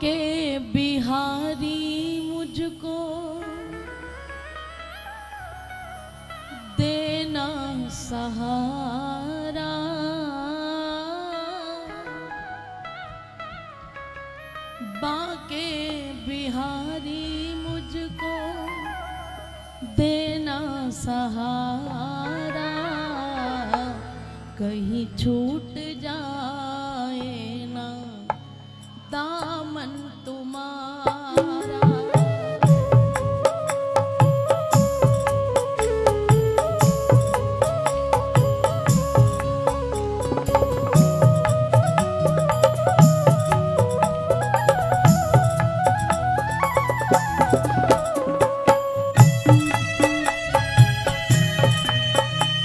बांके बिहारी मुझको देना सहारा, बांके बिहारी मुझको देना सहारा, कहीं छूट जाए ना दामन तुम्हारा।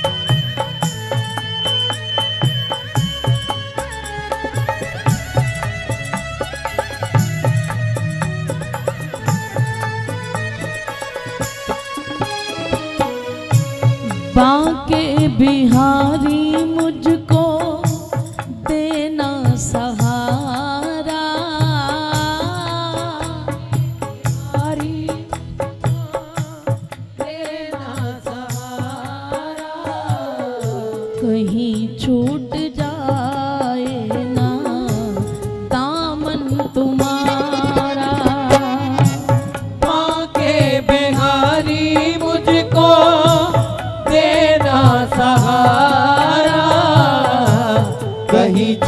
बांके बिहारी मुझको देना सहारा, बिहारी देना सहारा, कहीं छूट जाए ना दामन तुम्हारा। बांके बिहारी मुझको देना सहारा, कहीं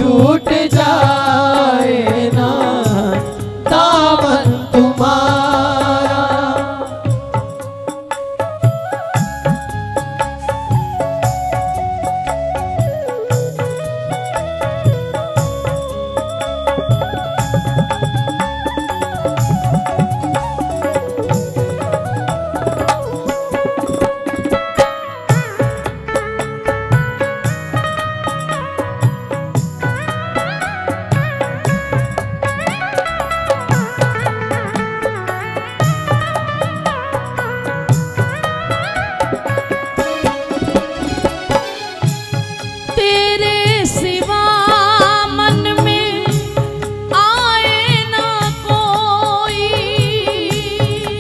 छूट जाए ना दामन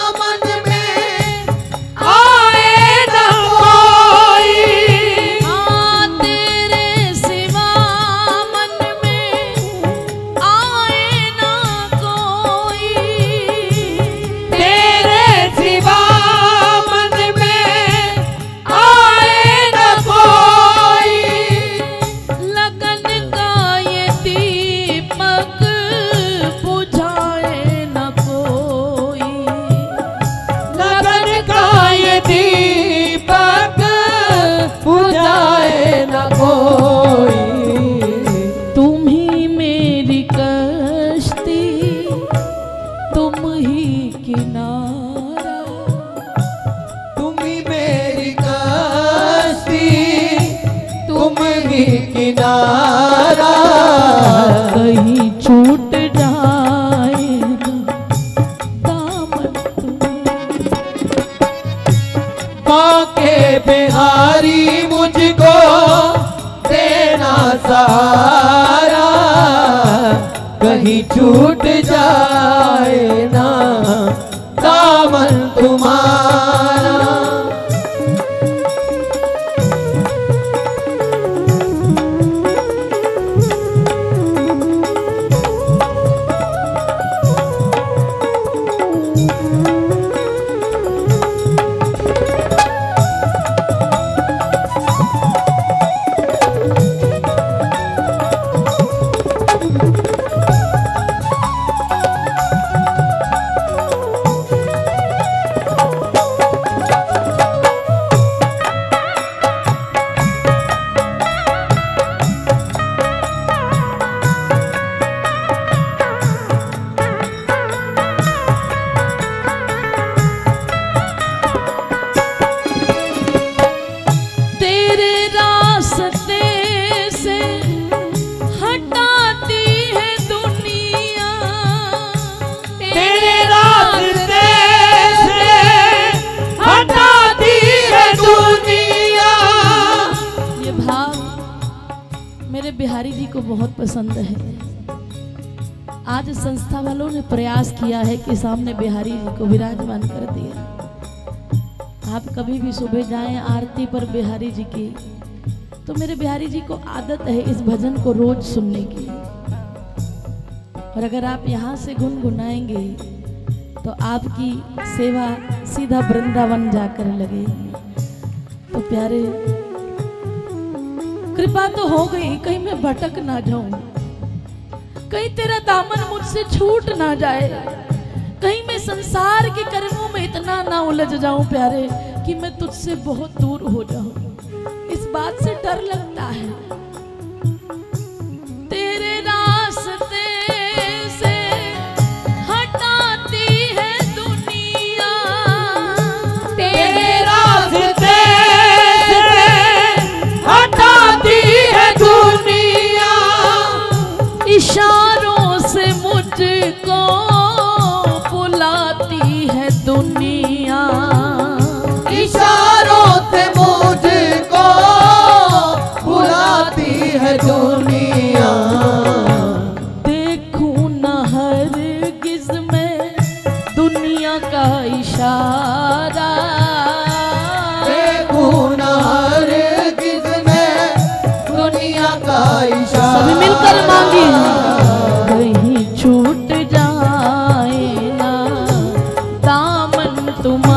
तुम्हारा। किनारा कहीं छूट जाए दामन तुम्हारा। बांके बिहारी मुझको देना सहारा, कहीं छूट जाए ना दामन तुम्हारा। बिहारी जी को बहुत पसंद है। आज संस्था वालों ने प्रयास किया है कि सामने बिहारी जी को विराजमान कर दिया। आप कभी भी सुबह जाएं आरती पर बिहारी जी की, तो मेरे बिहारी जी को आदत है इस भजन को रोज सुनने की, और अगर आप यहाँ से गुनगुनाएंगे तो आपकी सेवा सीधा वृंदावन जाकर लगेगी। तो प्यारे, कृपा तो हो गई, कहीं मैं भटक ना जाऊं, कहीं तेरा दामन मुझसे छूट ना जाए, कहीं मैं संसार के कर्मों में इतना ना उलझ जाऊं प्यारे कि मैं तुझसे बहुत दूर हो जाऊं। इस बात से डर लगता है, इशारों से मुझको बुलाती है दुनिया, इशारों से मुझको बुलाती है दुनिया। देखूं न हरगिज़ में दुनिया का इशारा, देखूं न हरगिज़ में दुनिया का इशारा। सभी मिलकर मांगी, छूट जाए ना दामन तुम्हारा।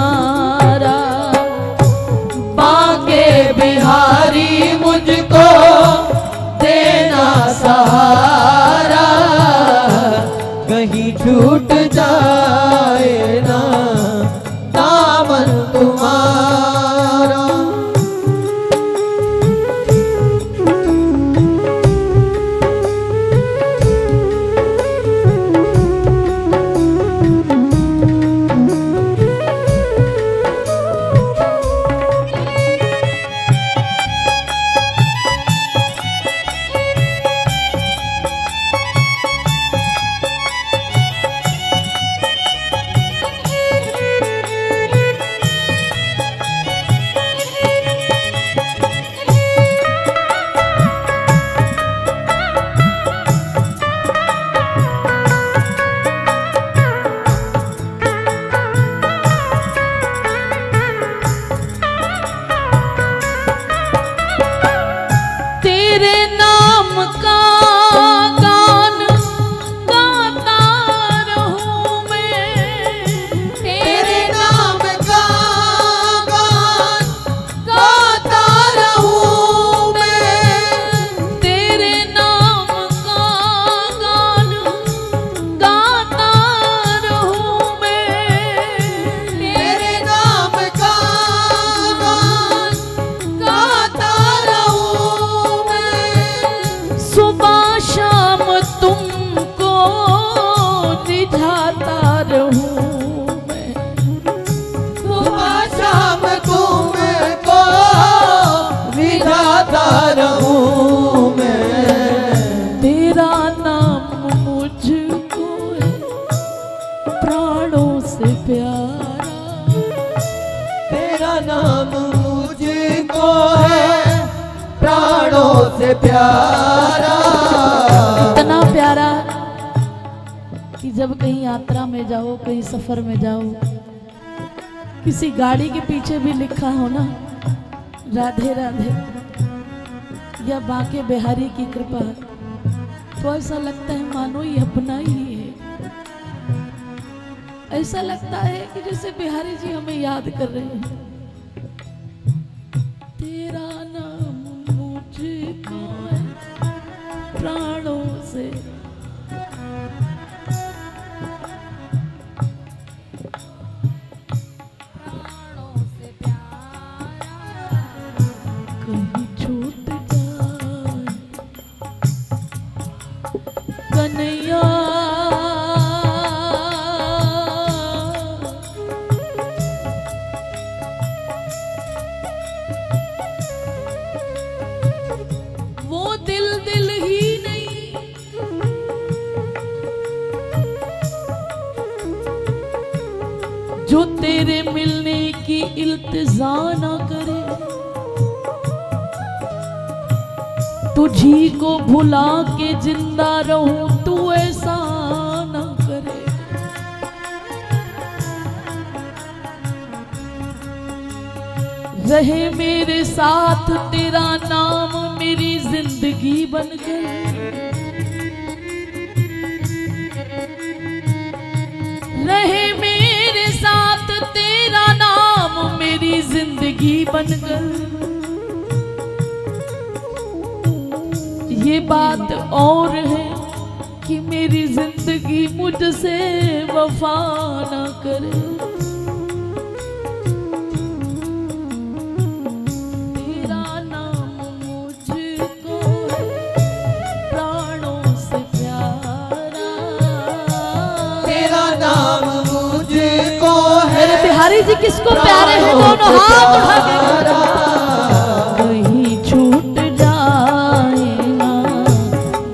सफर में जाओ, किसी गाड़ी के पीछे भी लिखा हो ना राधे राधे या बांके बिहारी की कृपा, तो ऐसा लगता है मानो ये अपना ही है। ऐसा लगता है कि जैसे बिहारी जी हमें याद कर रहे हैं। तेरा नाम मुझको प्राणों से, जो तेरे मिलने की इल्तिजा ना करे, तुझी को भुला के जिंदा रहूं, तू ऐसा रहे मेरे साथ, तेरा नाम मेरी जिंदगी बन गई। रहे मेरे साथ, तेरा नाम मेरी जिंदगी बन गई। ये बात और है कि मेरी जिंदगी मुझसे वफा ना करे। बिहारी जी किसको प्यारे हैं, दोनों हाथ उठा के। कहीं छूट जाए ना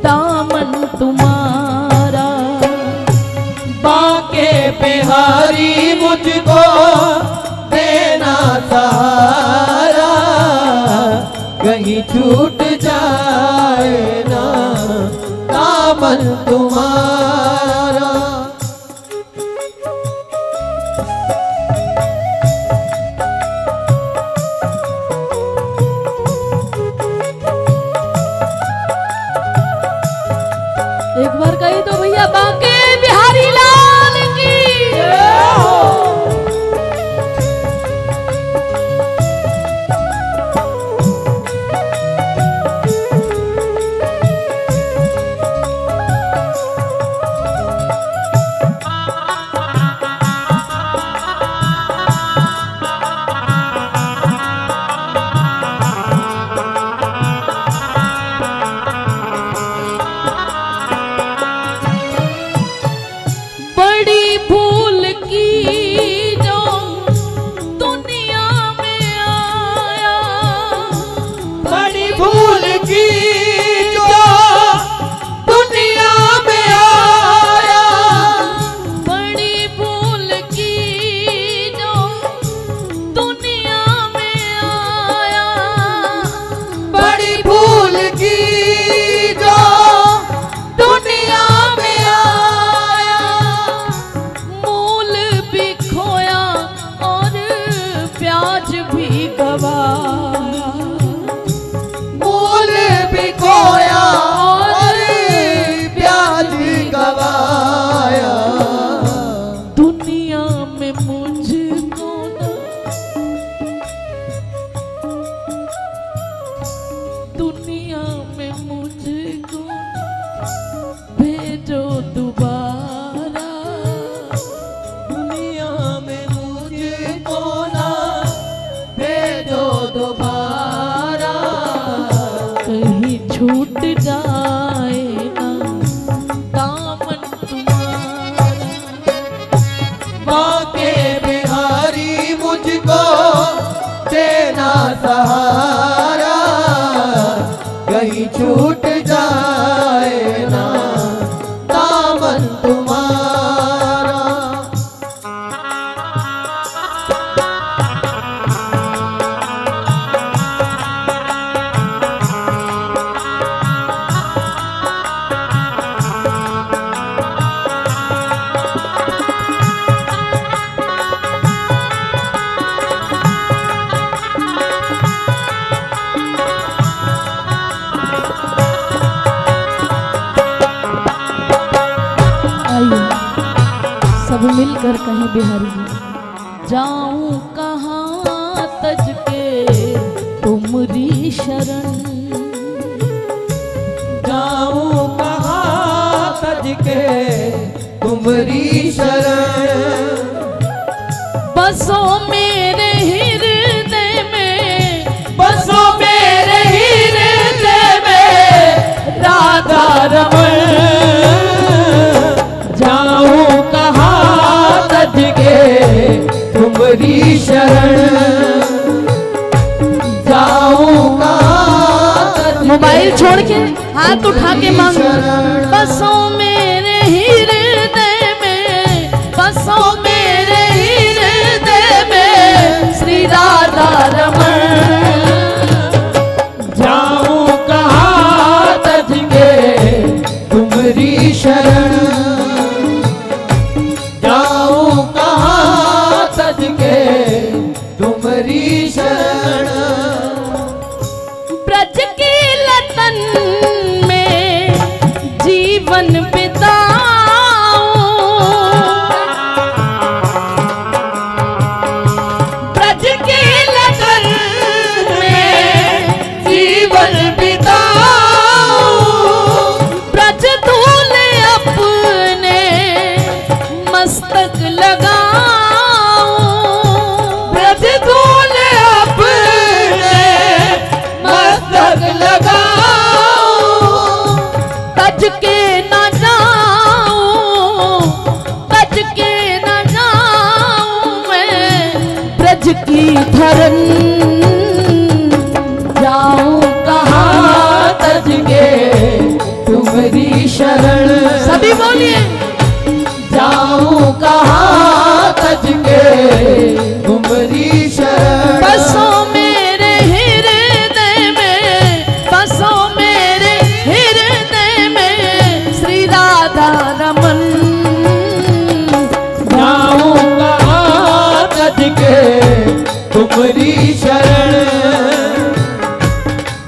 दामन तुम्हारा, बांके बिहारी मुझको देना सहारा। कहीं छूट जाए ना दामन तुम्हारा। एक बार कही तो भैया, बांके बिहारी लाल की। छूट जाए ना दामन तुम्हारा। मिलकर कहें बिहारी जी, जाऊं कहाँ तज के तुमरी शरण, जाऊं कहाँ तज के तुमरी शरण। बसो मेरे हृदय में, बसो मेरे हृदय में राधा रमण। जाऊं तुम्हारी शरण, जाऊंगा। मोबाइल छोड़ के हाथ उठा के मांग। बसों मेरे हृदय में, बसों मेरे हृदय में श्री राधा रमण। जाऊंगा तज के तुम्हारी शरण, तुमरी शरण। धरन जाऊं कहाँ तज के तुम्हारी शरण। सभी बोलिए जाऊं कहाँ तज के तुम्हारी शरण। बसो मेरे हृदय में, बसो मेरे हृदय में श्री राधा रमन। जाऊं कहाँ तज के तुम्हारी शरण।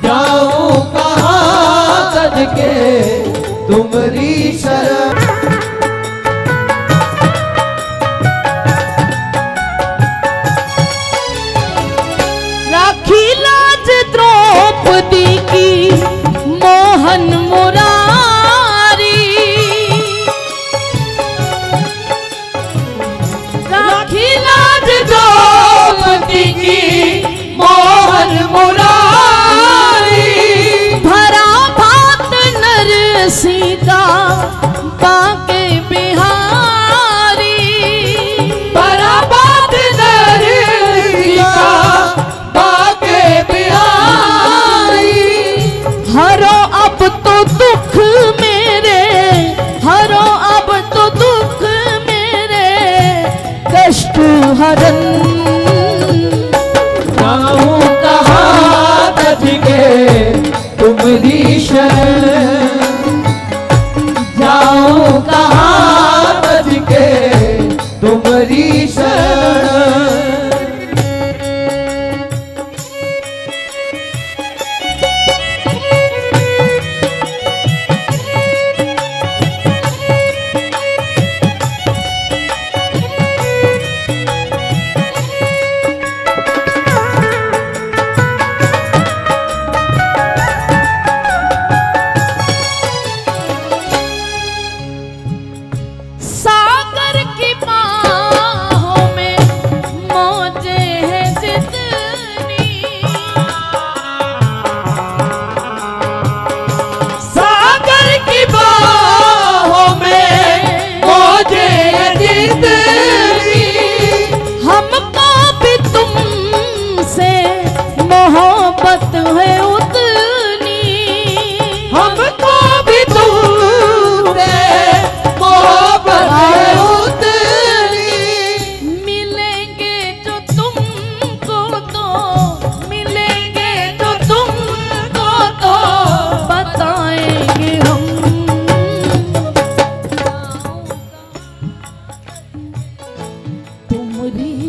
जाओ कहाँ तज के तुम्हारी शरण। राखी लाज द्रौपदी की मोहन मुरारी। राखी लाज द्रौपदी की मोहन मुरारी। भरा भात नरसी का बांके बिहारी। भरा भात नरसी का बांके बिहारी। हरो अब तो दुख मेरे, हरो अब तो दुख मेरे कष्ट हरन। तुम्हारी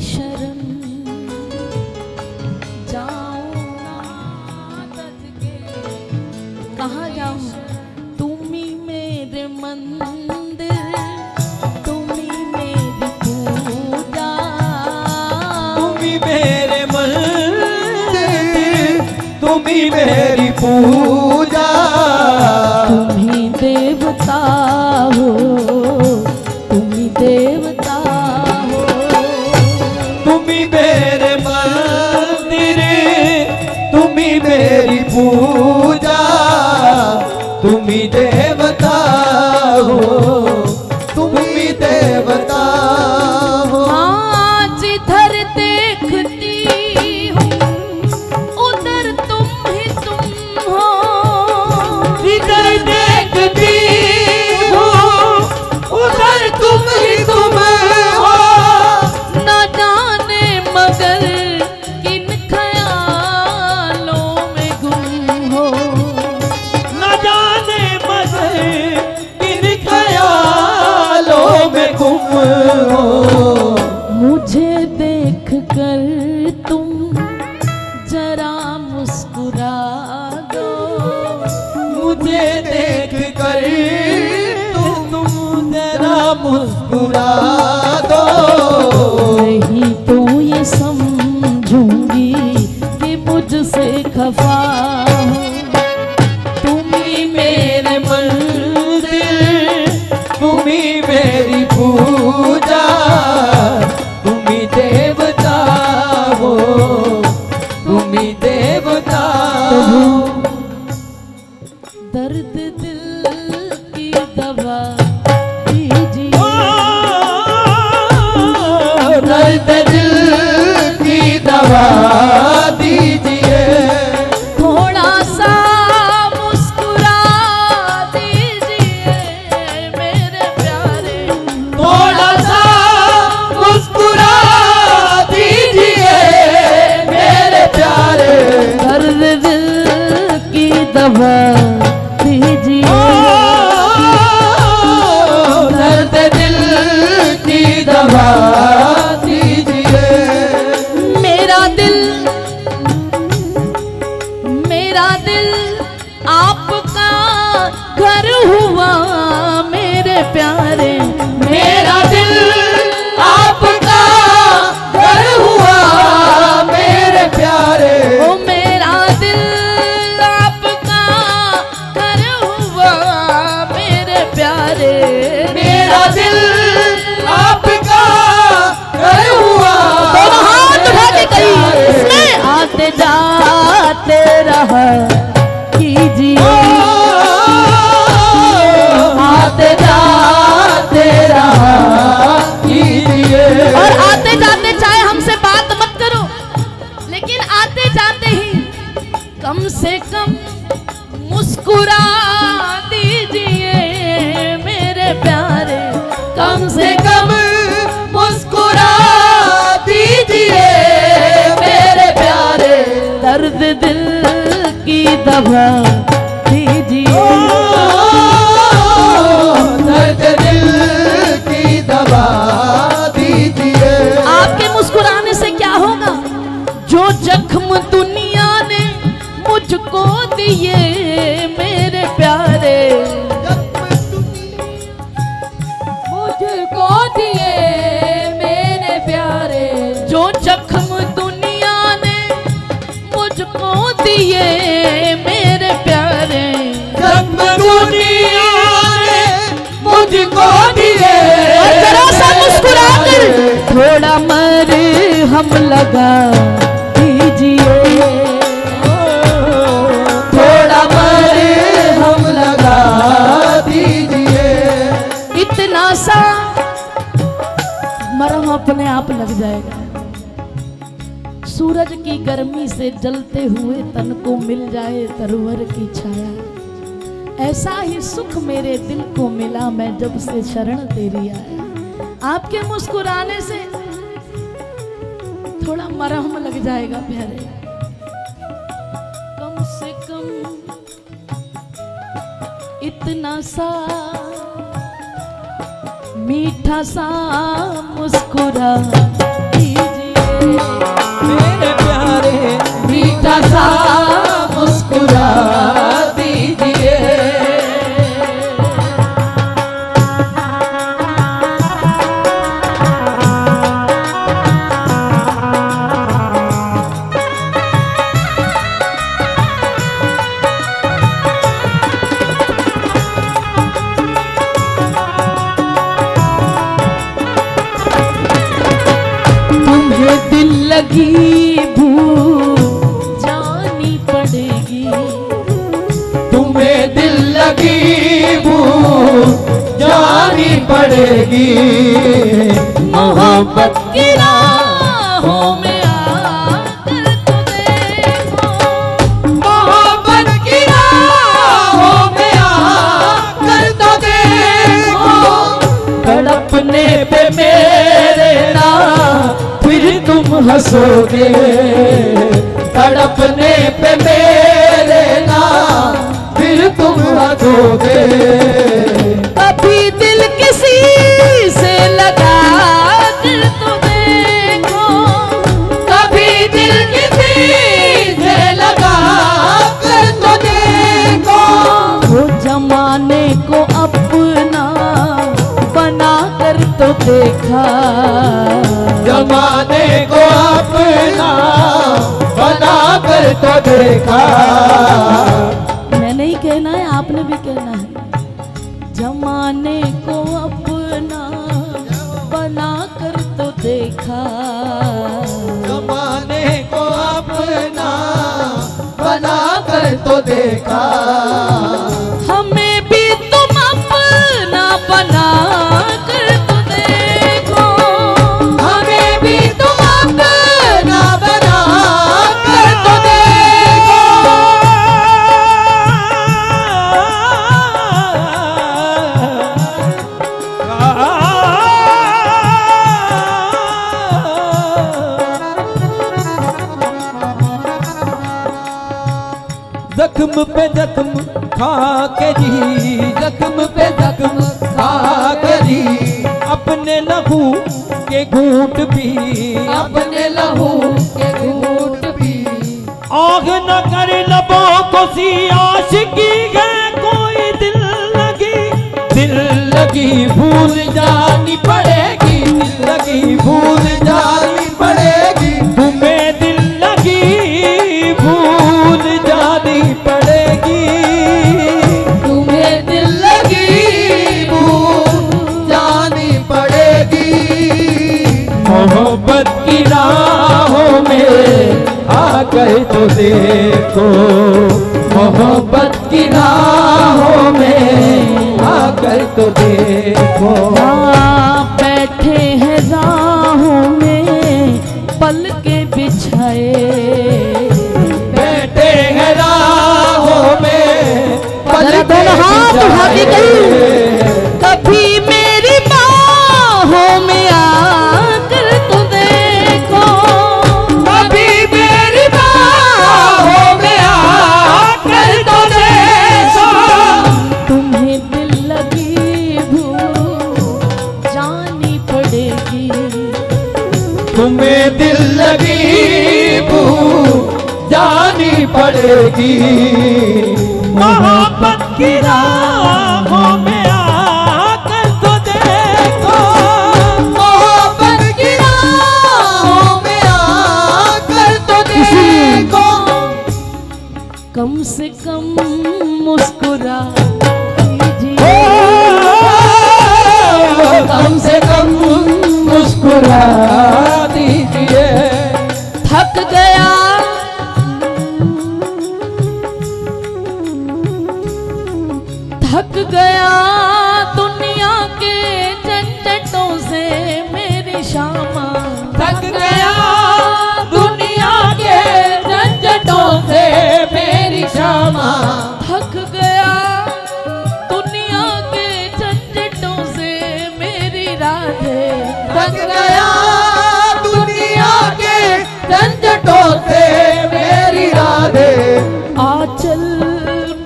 शरण जाऊं कहाँ तज के तुम्हारी शरण। मेरी पूजा तुम्ही देवता हो, तुम्ही देवता हो। तुम्ही मेरे मंदिर, तुम्ही मेरी पूजा, तुम्ही देवता हो, तुम्ही देवता हो। आज इधर देखती मुस्कुरा दो, नहीं तो ये समझूंगी कि मुझसे खफा। तुम्ही मेरे मंदिर, तुम्ही मेरी पूजा, तुम्ही देवता हो, तुम्ही देवता हो। दर्द दिल की दवा दर्द दिल की दवा शरण तेरी आया। आपके मुस्कुराने से थोड़ा मरहम लग जाएगा प्यारे। कम से कम इतना सा मीठा सा मुस्कुरा दीजिए मेरे प्यारे, मीठा सा मुस्कुरा दीजिए। मोहब्बत की राहों में आकर तुम्हें, मोहब्बत की राहों में आकर तो देखो, तड़पने पे मेरे ना फिर तुम हंसोगे, तड़पने पे मेरे ना फिर तुम हंसोगे। देखा जमाने को अपना बना कर तो देखा। मैं नहीं कहना है, आपने भी कहना है। जमाने को अपना बना कर तो देखा, जमाने को अपना बना कर तो देखा, हमें भी तुम अपना बना कर देखो, हमें भी तुम अपना बना जख्म पे जख्म खा के जी, जख्म पे जख्म खा के जी, अपने लहू के घूंट भी, अपने लहू के घूंट भी। आग न कर लबों को सी आशिकी है कोई दिल लगी, दिल लगी भूल जानी पड़ेगी, दिल लगी भूल जानी पड़ेगी, तुम्हें दिल लगी भूल जानी पड़ेगी, तुम्हें दिल लगी भूल जानी पड़ेगी। मोहब्बत की राहों में आ गए तो देखो, मोहब्बत की राहों में आ गए तो देखो। बैठे हैं राहों में पल के बिछाए, बैठे हैं राहों में पल के बिछाए, कभी मेरी बाहों में आकर तो देखो, कभी मेरी बाहों में आकर तो देखो, तुम्हें दिल लगी भूल जानी पड़ेगी, तुम्हें दिल लगी भूल जानी पड़ेगी। मोहब्बत की राहों में आकर तो देखो, मोहब्बत की राहों में आकर तो देखो, कम से कम मुस्कुरा लीजिए, कम से कम मुस्कुरा दीजिए। थक गया थक गया दुनिया के झंझटों से मेरी शामा, थक गया दुनिया के झंझटों से मेरी शामा, थक गया दुनिया के झंझटों से मेरी राधे, थक गया दुनिया के झंझटों से मेरी राधे। आंचल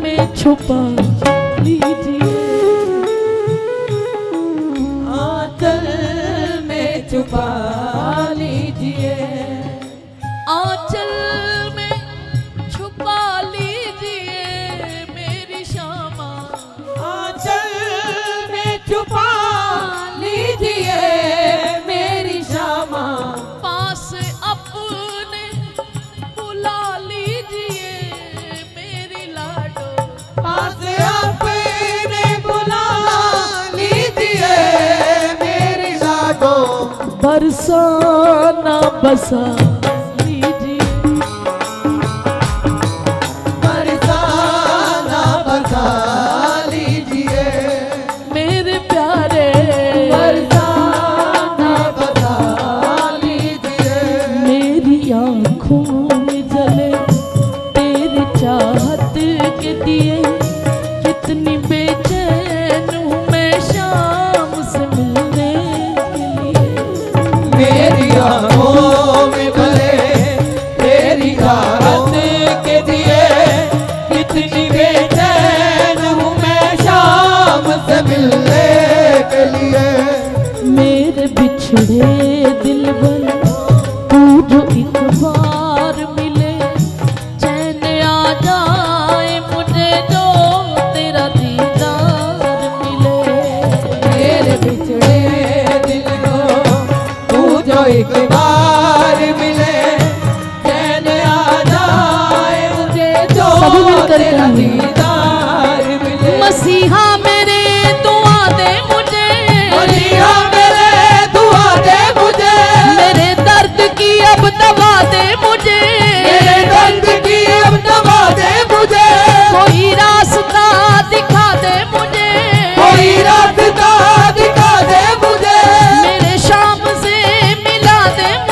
में छुपा बरसाना बसा लीजिए, बरसाना बसा लीजिए मेरे प्यारे, बरसाना बसा लीजिए। मेरी आँखों में जले तेरी चाहत के दिए, कितनी बेचैन हूँ मैं शाम से मिलने के लिए, मेरी आँखों में भले तेरी चाहत के दिए, कितनी बेचैन हूँ मैं शाम से मिलने के लिए। मेरे बिछड़े दिलबर तू जो एक बार मिले, चैन आ जाए मुझे जो तेरा दीदार मिले, मेरे बिछड़े दिल को तू जो एक बार मिले, चैन आ जाए मुझे जो तेरा दीदार मिले। मसीहा मेरे दुआ दे मुझे, मसीहा मेरे दुआ दे मुझे, मेरे दर्द की अब दवा दे मुझे, मेरे दर्द की अब दवा दे मुझे, कोई रास्ता दिखा दे मुझे, कोई रास्ता दिखा दे मुझे, मेरे शाम से मिला दे मुझे।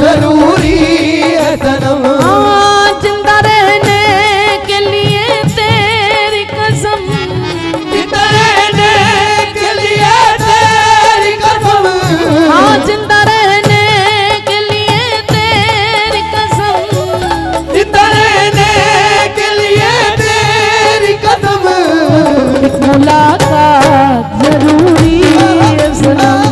जरूरी है सनम। जिंदा रहने के लिए तेरी कसम, जिंदा रहने के लिए तेरी कसम, हाँ जिंदा रहने के लिए तेरी कसम, जिंदा रहने के लिए तेरी कसम। एक मुलाकात जरूरी है सनम,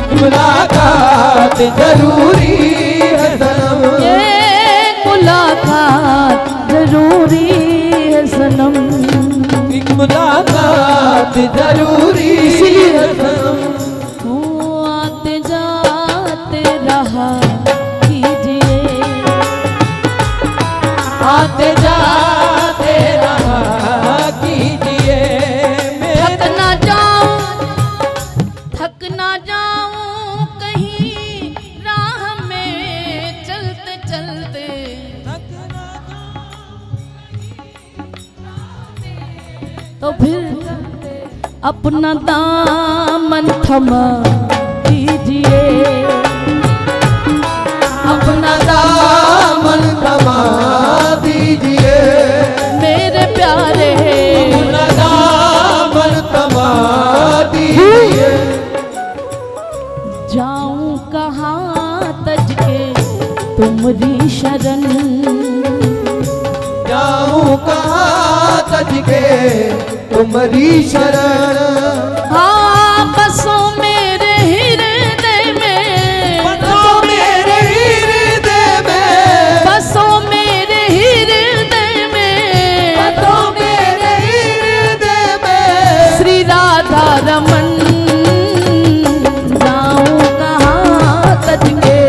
एक मुलाकात जरूरी है सनम, एक मुलाकात जरूरी है सनम, एक मुलाकात जरूरी है सनम। तू आते जाते रहा कीजिए, आते जाते रहा कीजिए, थक ना जाऊं कहीं राह में चलते चलते, तो फिर अपना दामन थमा दीजिए, अपना दामन थमा दीजिए मेरे प्यारे, अपना दामन थमा दीजिए। जाऊं कहाँ तज के तुम्हारी शरण, जाऊं कहाँ तज के तुम्हारी शरण, हाँ बसों मेरे हृदय में, बसों मेरे हृदय में, बसों मेरे हृदय में, बसों मेरे हृदय में श्री राधा रमन। जाऊं कहाँ तज के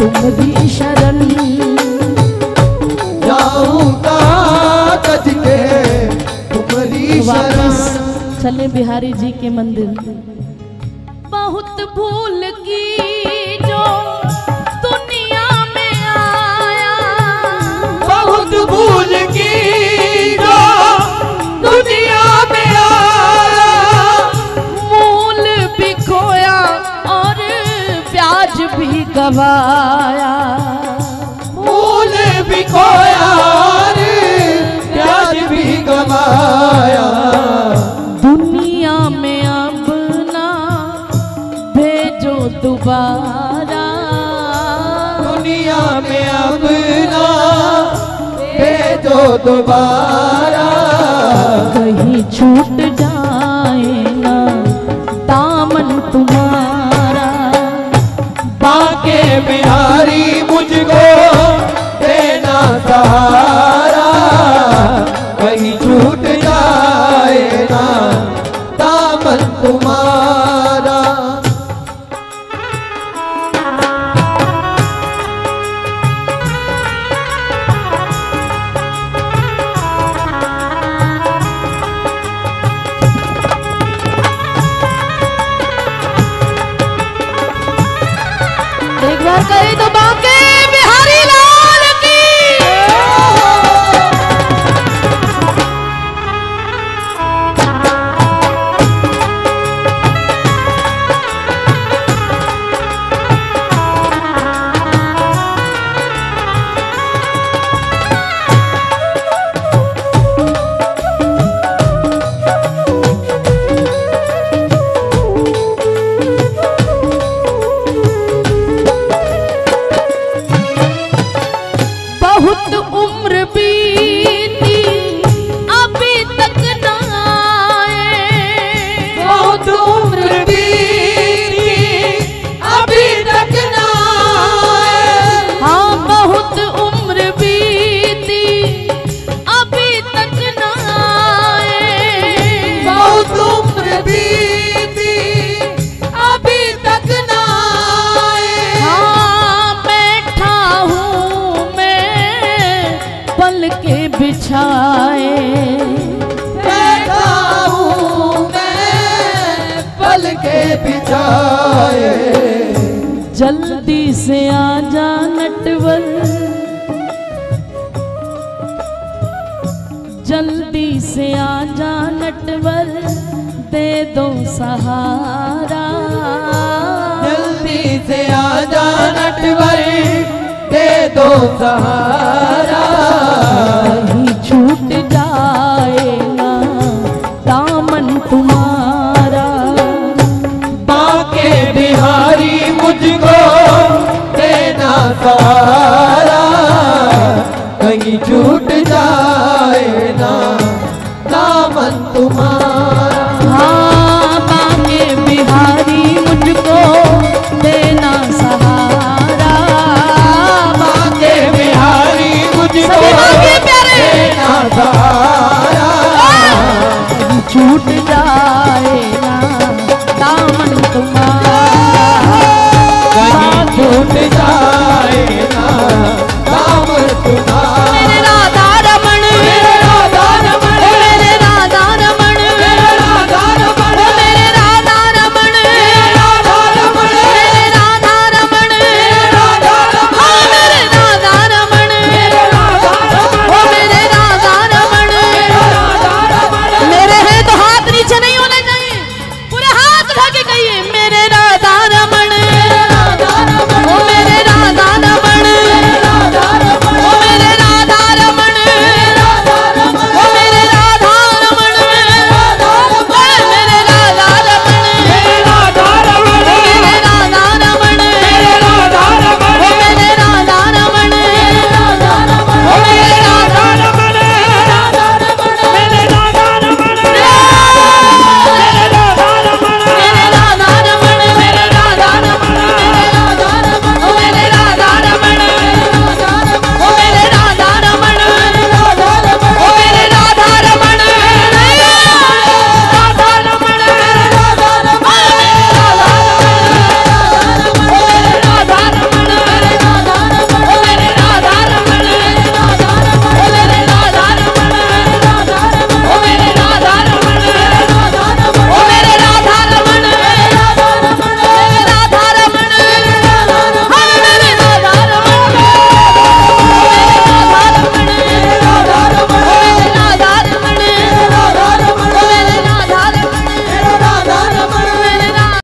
तुम्हारी शरण, जाऊं कहाँ तज के तुम्हारी शरण। चले बिहारी जी के मंदिर। बहुत भूल की जो दुनिया में आया, बहुत भूल की जो दुनिया में आया, मूल भी खोया और प्याज भी गवाया, मूल भी खोया और प्याज भी गवाया। दुनिया में अपना भेजो दोबारा, दुनिया में अपना भेजो दोबारा, कहीं छूट जाए ना दामन तुम्हारा। बांके बिहारी मुझको देना सहारा, कहीं छूट जाए ना दामन तुम्हारा। एक बार कहे तो बांके बिहारी लाल की। बहुत उम्र बीती अभी तक ना आए, बहुत उम्र बीती अभी तक ना आए, हाँ बहुत उम्र बीती अभी तक ना आए, बहुत उम्र बीती अभी तक ना आए, हाँ बैठा हूँ मैं पल के बिछाए, बैठा हूँ मैं पल के बिछाए। जल्दी से आ जा नटवर, जल्दी से आ जा नटवर दे दो सहारा, जल्दी से आ जा नटवर जहाँ